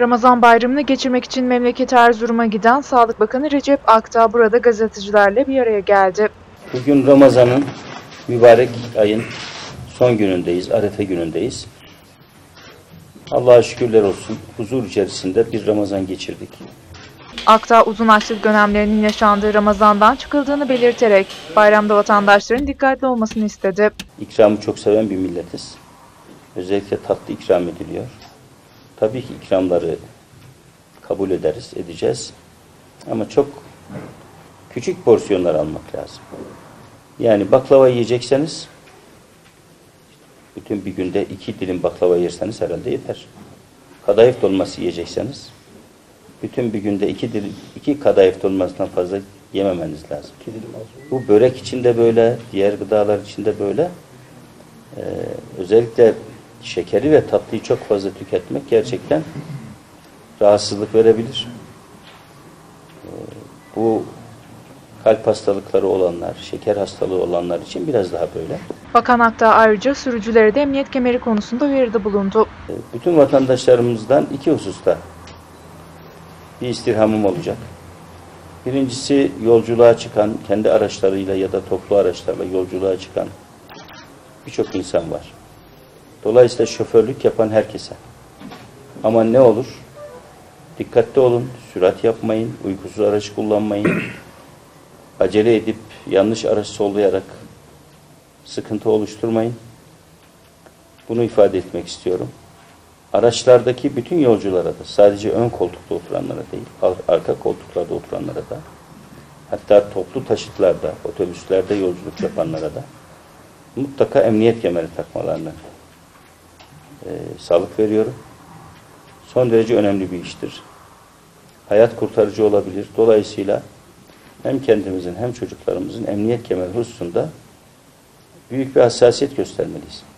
Ramazan Bayramı'nı geçirmek için memleketi Erzurum'a giden Sağlık Bakanı Recep Akdağ burada gazetecilerle bir araya geldi. Bugün Ramazan'ın mübarek ayın son günündeyiz, Arefe günündeyiz. Allah'a şükürler olsun, huzur içerisinde bir Ramazan geçirdik. Akdağ uzun açlık dönemlerinin yaşandığı Ramazan'dan çıkıldığını belirterek bayramda vatandaşların dikkatli olmasını istedi. İkramı çok seven bir milletiz. Özellikle tatlı ikram ediliyor. Tabii ki ikramları kabul ederiz, edeceğiz. Ama çok küçük porsiyonlar almak lazım. Yani baklava yiyecekseniz, bütün bir günde 2 dilim baklava yerseniz herhalde yeter. Kadayıf dolması yiyecekseniz, bütün bir günde 2 kadayıf dolmasından fazla yememeniz lazım. Bu börek için de böyle, diğer gıdalar için de böyle. Özellikle şekeri ve tatlıyı çok fazla tüketmek gerçekten rahatsızlık verebilir. Bu kalp hastalıkları olanlar, şeker hastalığı olanlar için biraz daha böyle. Bakan Akdağ ayrıca sürücülere de emniyet kemeri konusunda uyarıda bulundu. Bütün vatandaşlarımızdan 2 hususta bir istirhamım olacak. Birincisi, yolculuğa çıkan, kendi araçlarıyla ya da toplu araçlarla yolculuğa çıkan birçok insan var. Dolayısıyla şoförlük yapan herkese. Ama ne olur? Dikkatli olun, sürat yapmayın, uykusuz araç kullanmayın. Acele edip yanlış araç sollayarak sıkıntı oluşturmayın. Bunu ifade etmek istiyorum. Araçlardaki bütün yolculara da, sadece ön koltukta oturanlara değil, arka koltuklarda oturanlara da, hatta toplu taşıtlarda, otobüslerde yolculuk yapanlara da mutlaka emniyet kemeri takmalarına sağlık veriyorum. Son derece önemli bir iştir. Hayat kurtarıcı olabilir. Dolayısıyla hem kendimizin hem çocuklarımızın emniyet kemeri hususunda büyük bir hassasiyet göstermeliyiz.